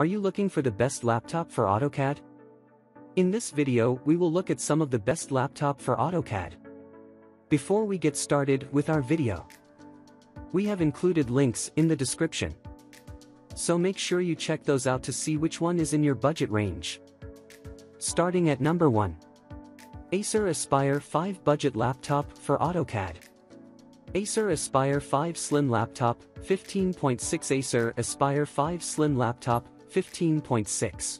Are you looking for the best laptop for AutoCAD? In this video, we will look at some of the best laptop for AutoCAD. Before we get started with our video, we have included links in the description, so make sure you check those out to see which one is in your budget range. Starting at number 1. Acer Aspire 5 Budget Laptop for AutoCAD. Acer Aspire 5 Slim Laptop, 15.6. Acer Aspire 5 Slim Laptop, 15.6.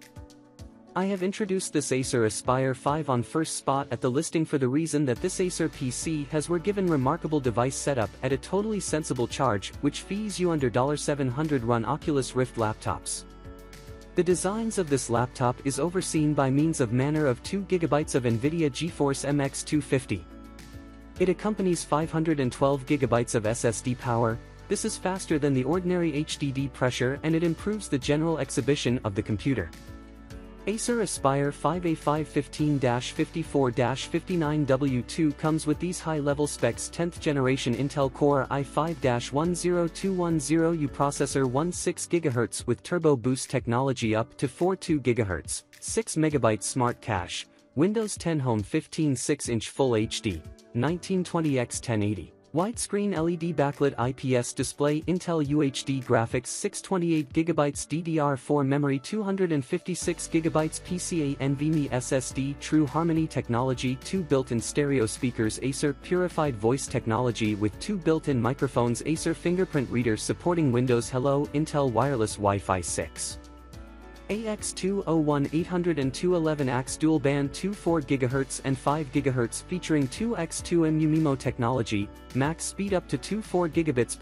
I have introduced this Acer Aspire 5 on first spot at the listing for the reason that this Acer PC has were given remarkable device setup at a totally sensible charge which fees you under $700 run Oculus Rift laptops. The designs of this laptop is overseen by means of manner of 2GB of NVIDIA GeForce MX250. It accompanies 512GB of SSD power. This is faster than the ordinary HDD pressure and it improves the general exhibition of the computer. Acer Aspire 5A515-54-59W2 comes with these high-level specs: 10th generation Intel Core i5-10210U processor, 1.6 GHz with turbo boost technology up to 4.2 GHz, 6 MB smart cache, Windows 10 Home 15 6-inch Full HD, 1920x1080. Widescreen LED backlit IPS display, Intel UHD Graphics 628GB DDR4 memory, 256GB PCIe NVMe SSD, True Harmony technology, 2 built-in stereo speakers, Acer Purified Voice technology with 2 built-in microphones, Acer Fingerprint Reader supporting Windows Hello, Intel Wireless Wi-Fi 6. AX20180211X dual band 2.4 GHz and 5 GHz featuring 2x2MU MIMO technology, max speed up to 2.4 Gbps,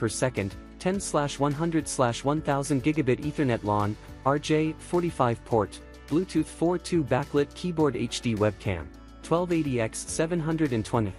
10/100/1000 Gb Ethernet LAN, RJ45 port, Bluetooth 4.2 backlit keyboard, HD webcam, 1280x720,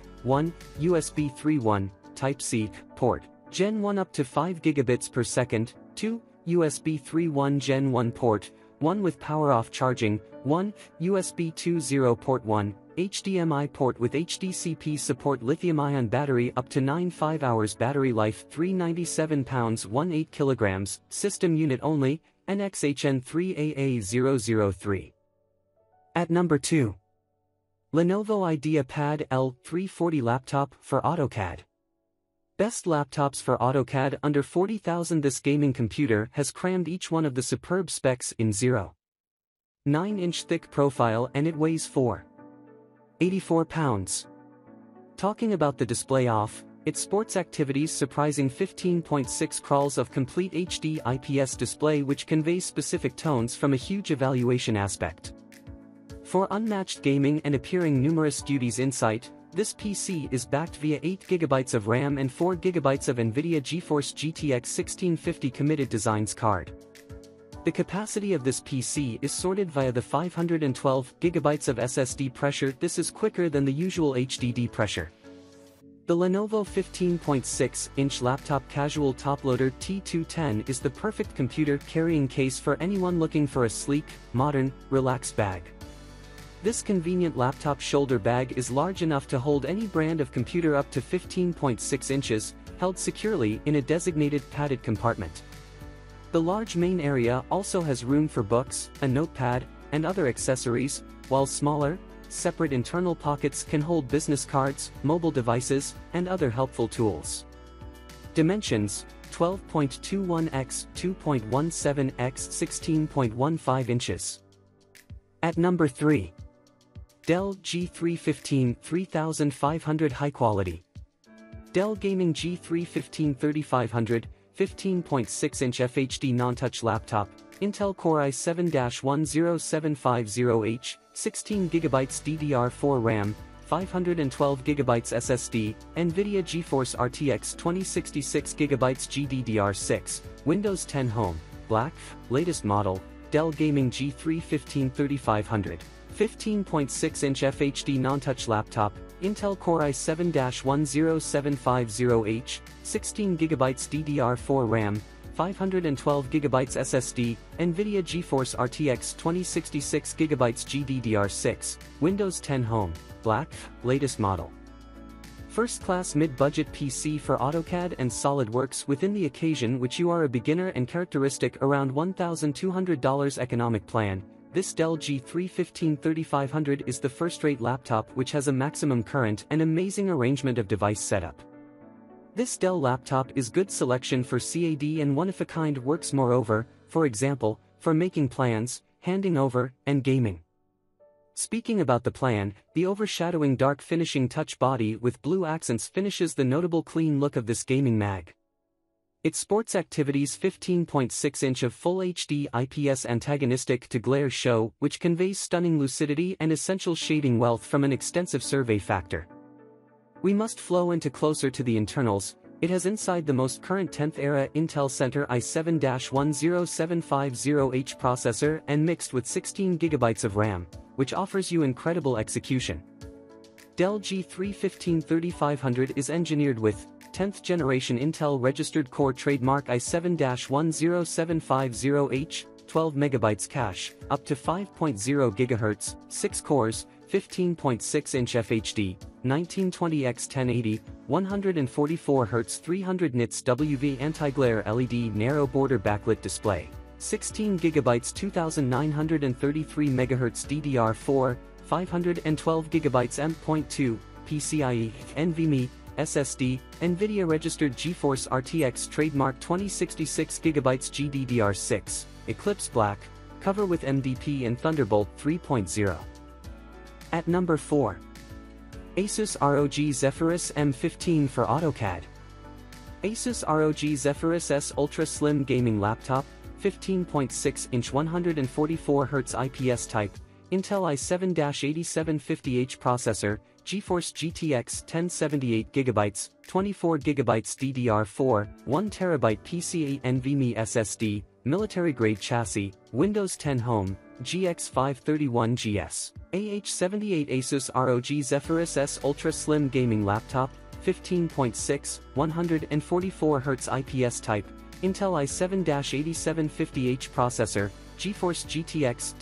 USB 3.1, Type-C port, Gen 1 up to 5 Gbps, 2, USB 3.1 Gen 1 port, 1 with power-off charging, 1, USB 2.0 port 1, HDMI port with HDCP support, lithium-ion battery up to 9.5 hours battery life, 397 pounds 1.8 kilograms, system unit only, NXHN3AA003. At number 2. Lenovo IdeaPad L340 Laptop for AutoCAD. Best laptops for AutoCAD under $40,000. This gaming computer has crammed each one of the superb specs in 0.9-inch thick profile and it weighs 484 pounds. Talking about the display off, it sports activities surprising 15.6 crawls of complete HD IPS display which conveys specific tones from a huge evaluation aspect. For unmatched gaming and appearing numerous duties insight, this PC is backed via 8 GB of RAM and 4 GB of NVIDIA GeForce GTX 1650 Committed Designs card. The capacity of this PC is sorted via the 512 GB of SSD pressure. This is quicker than the usual HDD pressure. The Lenovo 15.6-inch laptop casual toploader T210 is the perfect computer carrying case for anyone looking for a sleek, modern, relaxed bag. This convenient laptop shoulder bag is large enough to hold any brand of computer up to 15.6 inches, held securely in a designated padded compartment. The large main area also has room for books, a notepad, and other accessories, while smaller, separate internal pockets can hold business cards, mobile devices, and other helpful tools. Dimensions: 12.21x 2.17x 16.15 inches. At number 3. Dell G3 15 3500 High Quality. Dell Gaming G3 15 3500, 15.6-inch FHD non-touch laptop, Intel Core i7-10750H, 16GB DDR4 RAM, 512GB SSD, NVIDIA GeForce RTX 2060 6GB GDDR6, Windows 10 Home, Black, latest model, Dell Gaming G3 15 3500, 15.6-inch FHD non-touch laptop, Intel Core i7-10750H, 16GB DDR4 RAM, 512GB SSD, NVIDIA GeForce RTX 2060 6GB GDDR6, Windows 10 Home, Black, latest model. First-class mid-budget PC for AutoCAD and SolidWorks within the occasion which you are a beginner and characteristic around $1,200 economic plan. This Dell G3 15 3500 is the first-rate laptop which has a maximum current and amazing arrangement of device setup. This Dell laptop is good selection for CAD and one-of-a-kind works moreover, for example, for making plans, handing over, and gaming. Speaking about the plan, the overshadowing dark finishing touch body with blue accents finishes the notable clean look of this gaming mag. Its sports activities 15.6-inch of full HD IPS antagonistic to glare show which conveys stunning lucidity and essential shading wealth from an extensive survey factor. We must flow into closer to the internals. It has inside the most current 10th era Intel Center i7-10750H processor and mixed with 16GB of RAM, which offers you incredible execution. Dell G3 15 3500 is engineered with 10th generation Intel registered core trademark i7-10750H, 12GB cache, up to 5.0 GHz, 6 cores, 15.6-inch FHD, 1920x1080, 144Hz 300 nits WV anti-glare LED narrow border backlit display, 16GB 2933MHz DDR4, 512GB M.2, PCIe NVMe SSD, NVIDIA registered GeForce RTX trademark 2060 6GB GDDR6, Eclipse Black, cover with MDP and Thunderbolt 3.0. At number 4. Asus ROG Zephyrus M15 for AutoCAD. Asus ROG Zephyrus S Ultra Slim Gaming Laptop, 15.6-inch 144Hz IPS type, Intel i7-8750H processor, GeForce GTX 1078GB, 24GB DDR4, 1TB PCIe NVMe SSD, military-grade chassis, Windows 10 Home, GX531 US. AH78 Asus ROG Zephyrus S Ultra Slim Gaming Laptop, 15.6, 144Hz IPS type, Intel i7-8750H processor, GeForce GTX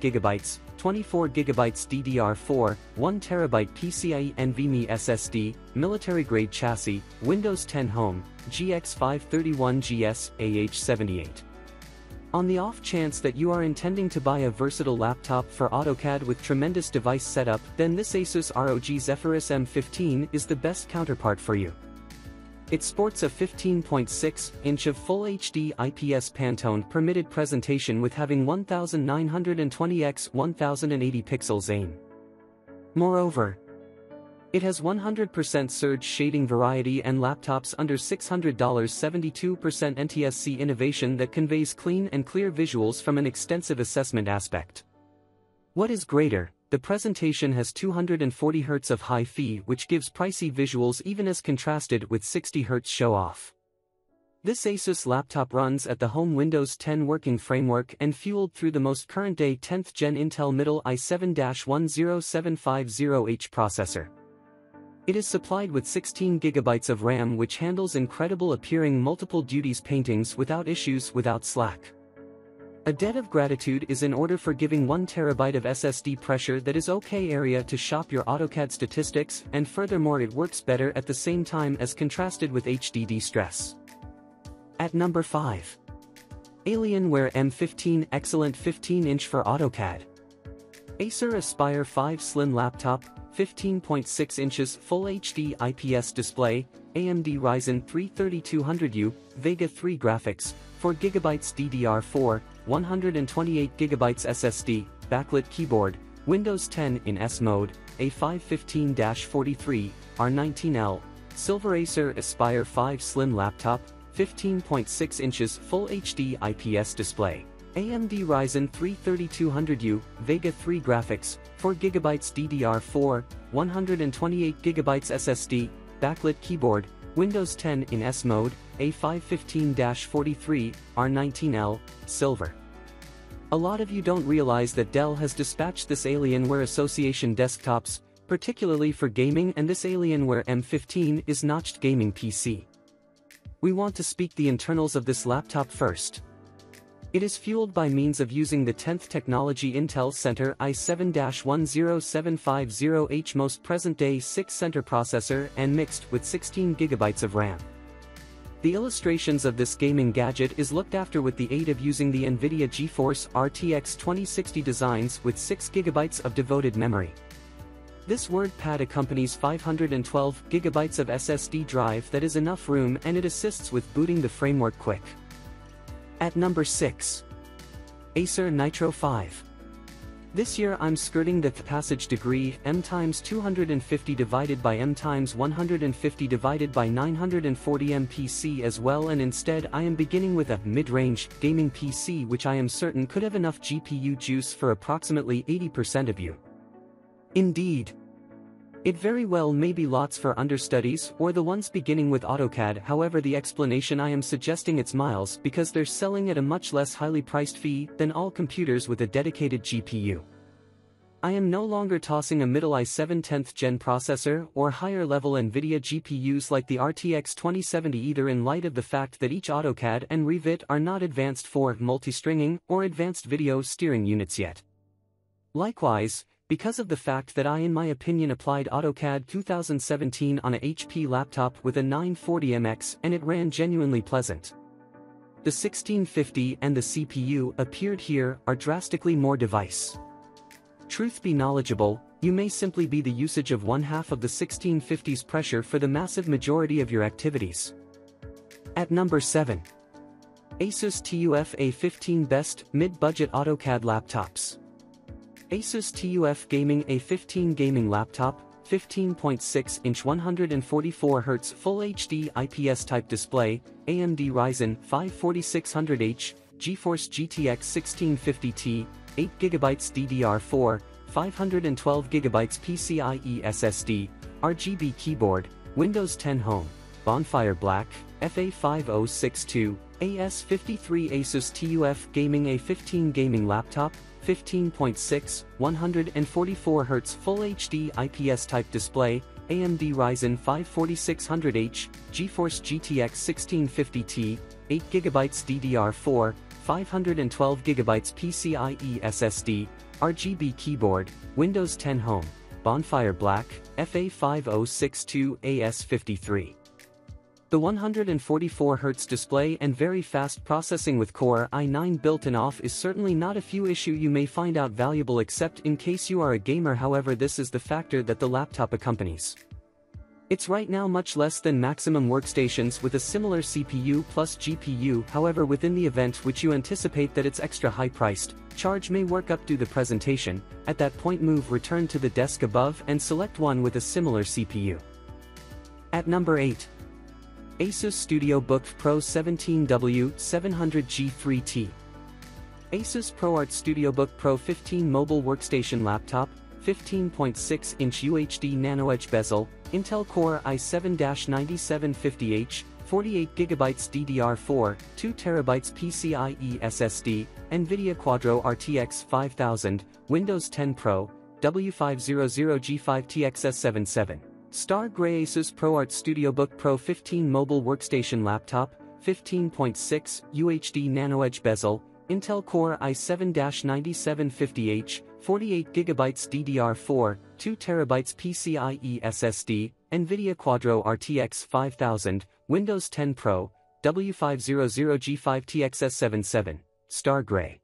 1078GB, 24GB DDR4, 1TB PCIe NVMe SSD, military-grade chassis, Windows 10 Home, GX531 US. AH78. On the off chance that you are intending to buy a versatile laptop for AutoCAD with tremendous device setup, then this Asus ROG Zephyrus M15 is the best counterpart for you. It sports a 15.6-inch of full HD IPS Pantone permitted presentation with having 1920x1080 pixels aim. Moreover, it has 100% surge shading variety and laptops under $600 72% NTSC innovation that conveys clean and clear visuals from an extensive assessment aspect. What is greater, the presentation has 240Hz of hi-fi which gives pricey visuals even as contrasted with 60Hz show-off. This Asus laptop runs at the home Windows 10 working framework and fueled through the most current-day 10th gen Intel Middle i7-10750H processor. It is supplied with 16GB of RAM which handles incredible appearing multiple duties paintings without issues without slack. A debt of gratitude is in order for giving 1TB of SSD pressure that is okay area to shop your AutoCAD statistics, and furthermore it works better at the same time as contrasted with HDD stress. At number 5. Alienware M15 Excellent 15-inch for AutoCAD. Acer Aspire 5 Slim Laptop, 15.6 inches full HD IPS display, AMD Ryzen 3 3200U, Vega 3 graphics, 4GB DDR4, 128GB SSD, backlit keyboard, Windows 10 in S mode, A515-43, R19L, Silver Acer Aspire 5 Slim Laptop, 15.6 inches full HD IPS display. AMD Ryzen 3 3200U, Vega 3 graphics, 4GB DDR4, 128GB SSD, backlit keyboard, Windows 10 in S mode, A515-43, R19L, silver. A lot of you don't realize that Dell has dispatched this Alienware Association desktops, particularly for gaming, and this Alienware M15 is notched gaming PC. We want to speak the internals of this laptop first. It is fueled by means of using the 10th Technology Intel Center i7-10750H most present-day 6-center processor and mixed with 16GB of RAM. The illustrations of this gaming gadget is looked after with the aid of using the NVIDIA GeForce RTX 2060 designs with 6GB of devoted memory. This WordPad accompanies 512GB of SSD drive that is enough room, and it assists with booting the framework quick. At number 6. Acer Nitro 5. This year I'm skirting the passage degree M250 × M150 × 940 MPC as well, and instead I am beginning with a mid-range gaming PC which I am certain could have enough GPU juice for approximately 80% of you. Indeed, it very well may be lots for understudies or the ones beginning with AutoCAD. However, the explanation I am suggesting it's miles because they're selling at a much less highly priced fee than all computers with a dedicated GPU. I am no longer tossing a middle i7 10th gen processor or higher level NVIDIA GPUs like the RTX 2070 either, in light of the fact that each AutoCAD and Revit are not advanced for multistringing or advanced video steering units yet. Likewise, because of the fact that I in my opinion applied AutoCAD 2017 on a HP laptop with a 940MX and it ran genuinely pleasant. The 1650 and the CPU appeared here are drastically more device. Truth be knowledgeable, you may simply be the usage of one half of the 1650's pressure for the massive majority of your activities. At number 7. Asus TUF A15 Best Mid-Budget AutoCAD Laptops. Asus TUF Gaming A15 Gaming Laptop, 15.6-inch 144Hz Full HD IPS-type display, AMD Ryzen 5 4600H, GeForce GTX 1650 Ti, 8GB DDR4, 512GB PCIe SSD, RGB keyboard, Windows 10 Home, Bonfire Black, FA5062, AS53. Asus TUF Gaming A15 Gaming Laptop, 15.6, 144Hz Full HD IPS-type display, AMD Ryzen 5 4600H, GeForce GTX 1650 Ti, 8GB DDR4, 512GB PCIe SSD, RGB keyboard, Windows 10 Home, Bonfire Black, FA5062 AS53. The 144Hz display and very fast processing with Core i9 built-in off is certainly not a few issue you may find out valuable except in case you are a gamer. However, this is the factor that the laptop accompanies. It's right now much less than maximum workstations with a similar CPU plus GPU. However, within the event which you anticipate that it's extra high-priced, charge may work up to the presentation. At that point return to the desk above and select one with a similar CPU. At number 8. Asus StudioBook Pro 17W700G3T. Asus ProArt StudioBook Pro 15 Mobile Workstation Laptop, 15.6-inch UHD NanoEdge bezel, Intel Core i7-9750H, 48GB DDR4, 2TB PCIe SSD, NVIDIA Quadro RTX 5000, Windows 10 Pro, W500G5TX S77. Star Gray. Asus ProArt StudioBook Pro 15 Mobile Workstation Laptop, 15.6 UHD NanoEdge bezel, Intel Core i7-9750H, 48GB DDR4, 2TB PCIe SSD, NVIDIA Quadro RTX 5000, Windows 10 Pro, W500G5TX S77. Star Gray.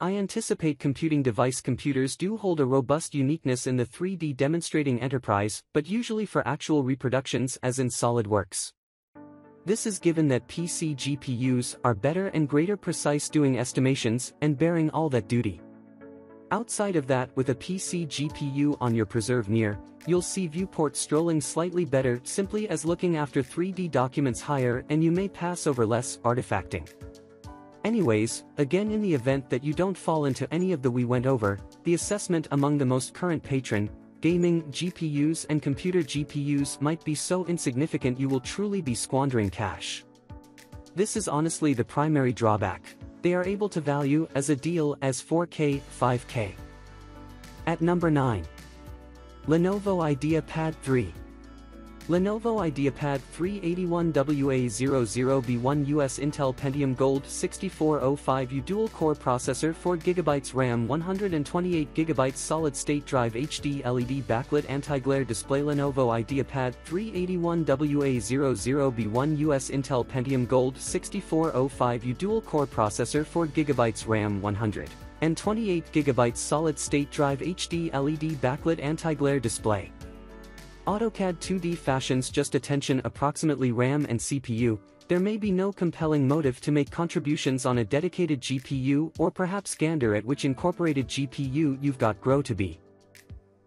I anticipate computing device computers do hold a robust uniqueness in the 3D demonstrating enterprise, but usually for actual reproductions as in SolidWorks. This is given that PC GPUs are better and greater precise doing estimations and bearing all that duty. Outside of that, with a PC GPU on your preserve near, you'll see viewport strolling slightly better simply as looking after 3D documents higher, and you may pass over less artifacting. Anyways, again, in the event that you don't fall into any of the we went over, the assessment among the most current patron, gaming GPUs and computer GPUs might be so insignificant you will truly be squandering cash. This is honestly the primary drawback. They are able to value as a deal as 4K, 5K. At number 9. Lenovo IdeaPad 3. Lenovo IdeaPad 381 WA00B1 US, Intel Pentium Gold 6405U dual-core processor, 4GB RAM, 128GB solid-state drive, HD LED backlit anti-glare display. Lenovo IdeaPad 381 WA00B1 US, Intel Pentium Gold 6405U dual-core processor, 4GB RAM, 128GB solid-state drive, HD LED backlit anti-glare display. AutoCAD 2D fashions just attention approximately RAM and CPU. There may be no compelling motive to make contributions on a dedicated GPU, or perhaps gander at which incorporated GPU you've got grow to be.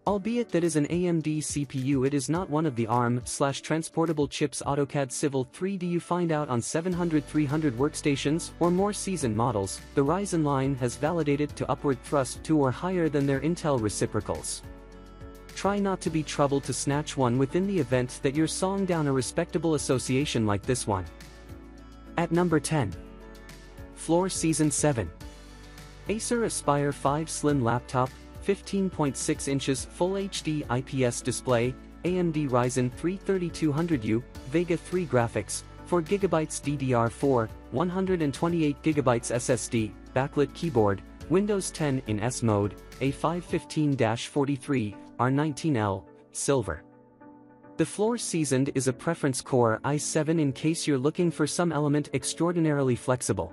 Albeit that is an AMD CPU, it is not one of the ARM/transportable chips. AutoCAD Civil 3D, you find out on 700-300 workstations or more seasoned models, the Ryzen line has validated to upward thrust to or higher than their Intel reciprocals. Try not to be troubled to snatch one within the event that you're sawing down a respectable association like this one. At number 10. Floor Season 7. Acer Aspire 5 Slim Laptop, 15.6 inches Full HD IPS display, AMD Ryzen 3 3200U, Vega 3 graphics, 4GB DDR4, 128GB SSD, backlit keyboard, Windows 10 in S mode, A515-43, R19L, silver. The floor seasoned is a preference Core i7 in case you're looking for some element extraordinarily flexible.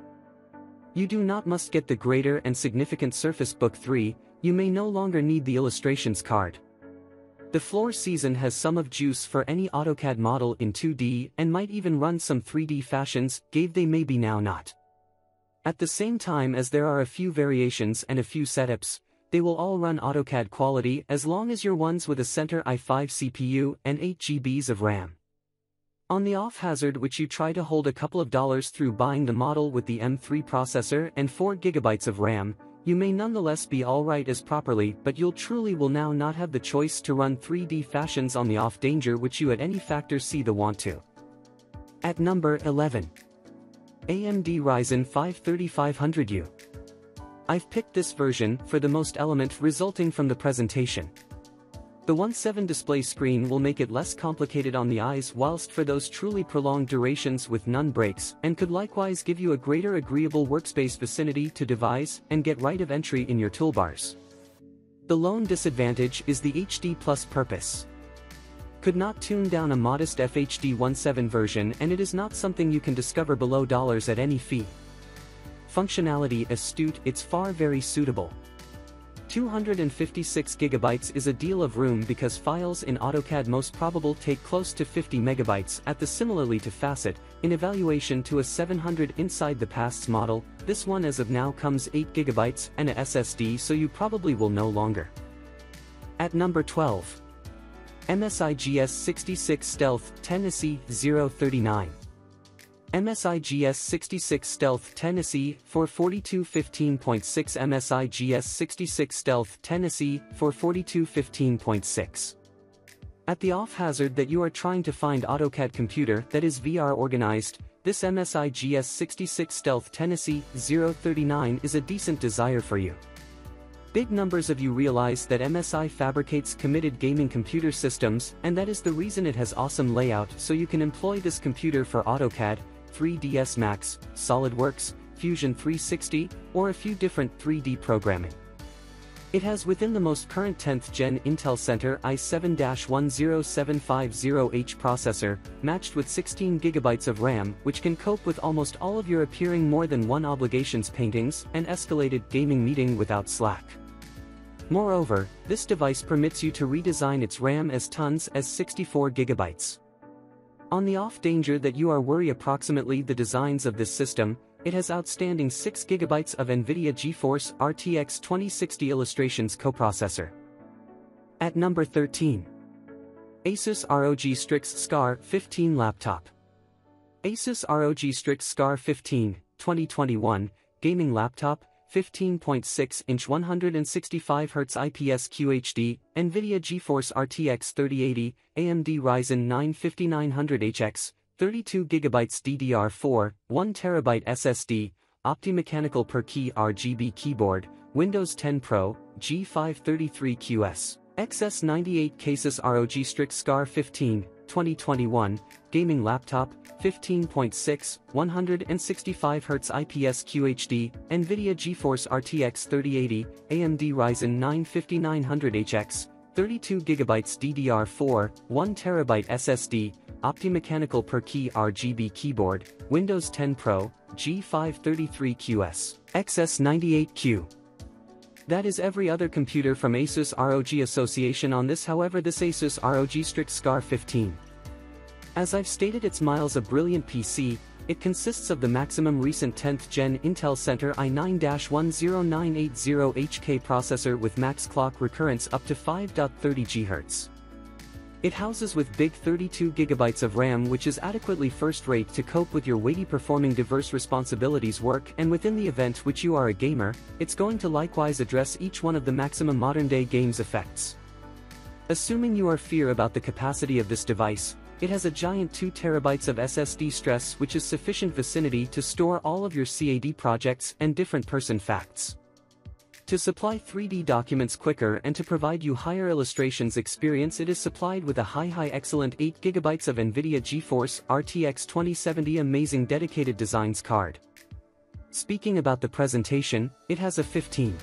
You do not must get the greater and significant Surface Book 3, you may no longer need the illustrations card. The floor season has some of juice for any AutoCAD model in 2D and might even run some 3D fashions, gave they may be now not. At the same time as there are a few variations and a few setups, they will all run AutoCAD quality as long as you're ones with a Center i5 CPU and 8GB of RAM. On the off hazard which you try to hold a couple of dollars through buying the model with the M3 processor and 4GB of RAM, you may nonetheless be alright as properly, but you'll truly will now not have the choice to run 3D fashions on the off danger which you at any factor see the want to. At number 11. AMD Ryzen 5 3500U. I've picked this version for the most element resulting from the presentation. The 1.7 display screen will make it less complicated on the eyes, whilst for those truly prolonged durations with none breaks, and could likewise give you a greater agreeable workspace vicinity to devise and get right of entry in your toolbars. The lone disadvantage is the HD Plus purpose. Could not tune down a modest FHD 1.7 version, and it is not something you can discover below $ at any fee. Functionality astute, it's far very suitable. 256GB is a deal of room because files in AutoCAD most probable take close to 50MB at the similarly to facet, in evaluation to a 700 inside the past's model, this one as of now comes 8GB and a SSD, so you probably will no longer. At number 12. MSIGS 66 Stealth Tennessee 039. MSIGS 66 Stealth Tennessee 442 15.6. MSIGS 66 Stealth Tennessee 442 15.6. At the off hazard that you are trying to find AutoCAD computer that is VR organized, this MSIGS 66 Stealth Tennessee 039 is a decent desire for you. Big numbers of you realize that MSI fabricates committed gaming computer systems, and that is the reason it has awesome layout, so you can employ this computer for AutoCAD, 3ds Max, SolidWorks, Fusion 360, or a few different 3D programming. It has within the most current 10th gen Intel Center i7-10750H processor, matched with 16GB of RAM, which can cope with almost all of your appearing more than one obligations paintings and escalated gaming meeting without slack. Moreover, this device permits you to redesign its RAM as tons as 64GB. On the off danger that you are worry approximately the designs of this system, it has outstanding 6GB of NVIDIA GeForce RTX 2060 Illustrations coprocessor. At number 13. Asus ROG Strix Scar 15 Laptop. Asus ROG Strix Scar 15, 2021, gaming laptop, 15.6-inch 165Hz IPS QHD, NVIDIA GeForce RTX 3080, AMD Ryzen 9 5900HX, 32GB DDR4, 1TB SSD, OptiMechanical per key RGB keyboard, Windows 10 Pro, G5 33QS, XS98 cases. ROG Strix Scar 15, 2021, gaming laptop, 15.6, 165Hz IPS QHD, NVIDIA GeForce RTX 3080, AMD Ryzen 9 5900HX, 32GB DDR4, 1TB SSD, OptiMechanical per key RGB keyboard, Windows 10 Pro, G5 33QS, XS98Q. That is every other computer from Asus ROG Association on this. However, this Asus ROG Strix Scar 15. As I've stated, it's miles a brilliant PC. It consists of the maximum recent 10th gen Intel Center i9-10980HK processor with max clock recurrence up to 5.30 GHz. It houses with big 32GB of RAM, which is adequately first-rate to cope with your weighty performing diverse responsibilities work, and within the event which you are a gamer, it's going to likewise address each one of the maximum modern-day game's effects. Assuming you are fear about the capacity of this device, it has a giant 2TB of SSD stress, which is sufficient vicinity to store all of your CAD projects and different person facts, to supply 3D documents quicker and to provide you higher illustrations experience. It is supplied with a excellent 8GB of NVIDIA GeForce RTX 2070 amazing dedicated designs card. Speaking about the presentation, it has a 15.